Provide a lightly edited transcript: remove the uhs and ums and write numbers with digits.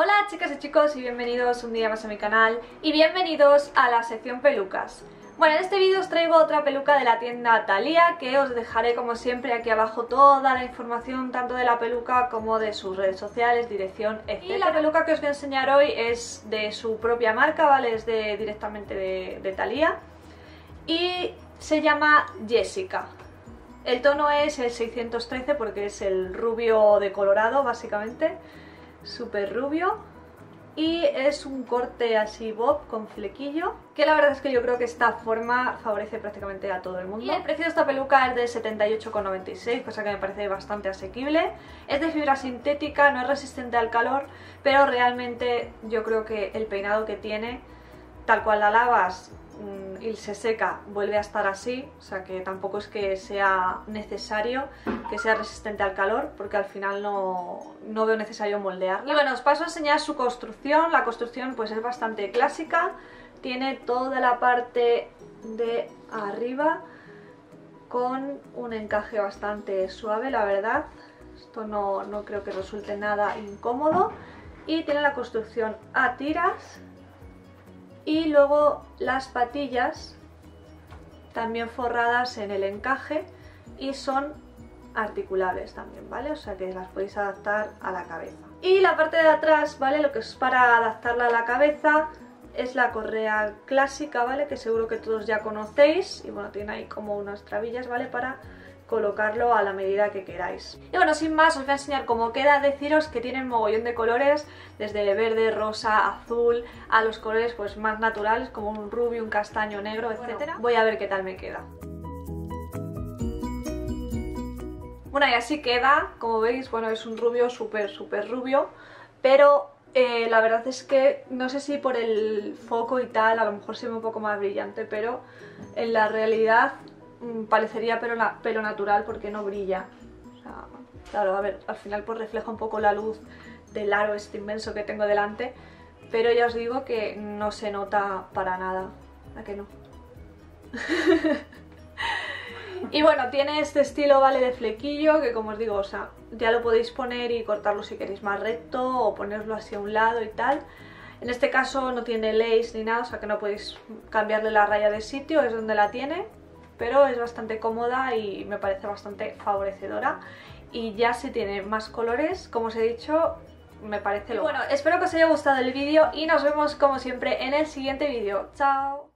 Hola chicas y chicos y bienvenidos un día más a mi canal y bienvenidos a la sección pelucas. Bueno, en este vídeo os traigo otra peluca de la tienda Talía, que os dejaré como siempre aquí abajo toda la información tanto de la peluca como de sus redes sociales, dirección, etc. Y la peluca que os voy a enseñar hoy es de su propia marca, ¿vale? Es directamente de Talía y se llama Jessica. El tono es el 613 porque es el rubio de Colorado, básicamente, súper rubio. Y es un corte así bob con flequillo, que la verdad es que yo creo que esta forma favorece prácticamente a todo el mundo. Y el precio de esta peluca es de 78,96, cosa que me parece bastante asequible. Es de fibra sintética, no es resistente al calor, pero realmente yo creo que el peinado que tiene, tal cual la lavas y se seca, vuelve a estar así, o sea que tampoco es que sea necesario que sea resistente al calor, porque al final no veo necesario moldearla. Y bueno, os paso a enseñar su construcción. La construcción pues es bastante clásica, tiene toda la parte de arriba con un encaje bastante suave, la verdad, esto no creo que resulte nada incómodo, y tiene la construcción a tiras. Y luego las patillas también forradas en el encaje y son articulables también, ¿vale? O sea que las podéis adaptar a la cabeza. Y la parte de atrás, ¿vale? Lo que es para adaptarla a la cabeza es la correa clásica, ¿vale? Que seguro que todos ya conocéis. Y bueno, tiene ahí como unas trabillas, ¿vale? Para colocarlo a la medida que queráis. Y bueno, sin más, os voy a enseñar cómo queda. Deciros que tienen mogollón de colores, desde verde, rosa, azul, a los colores pues más naturales, como un rubio, un castaño, negro, etcétera. Bueno, voy a ver qué tal me queda. Bueno, y así queda, como veis, bueno, es un rubio súper rubio, pero la verdad es que no sé si por el foco y tal, a lo mejor se ve un poco más brillante, pero en la realidad parecería pelo natural porque no brilla. O sea, claro, a ver, al final pues refleja un poco la luz del aro este inmenso que tengo delante, pero ya os digo que no se nota para nada. ¿A que no? Y bueno, tiene este estilo, vale, de flequillo, que como os digo, o sea, ya lo podéis poner y cortarlo si queréis más recto o ponerlo hacia un lado y tal. En este caso no tiene lace ni nada, o sea que no podéis cambiarle la raya de sitio, es donde la tiene, pero es bastante cómoda y me parece bastante favorecedora. Y ya si tiene más colores, como os he dicho, me parece lo bueno. Espero que os haya gustado el vídeo y nos vemos como siempre en el siguiente vídeo. ¡Chao!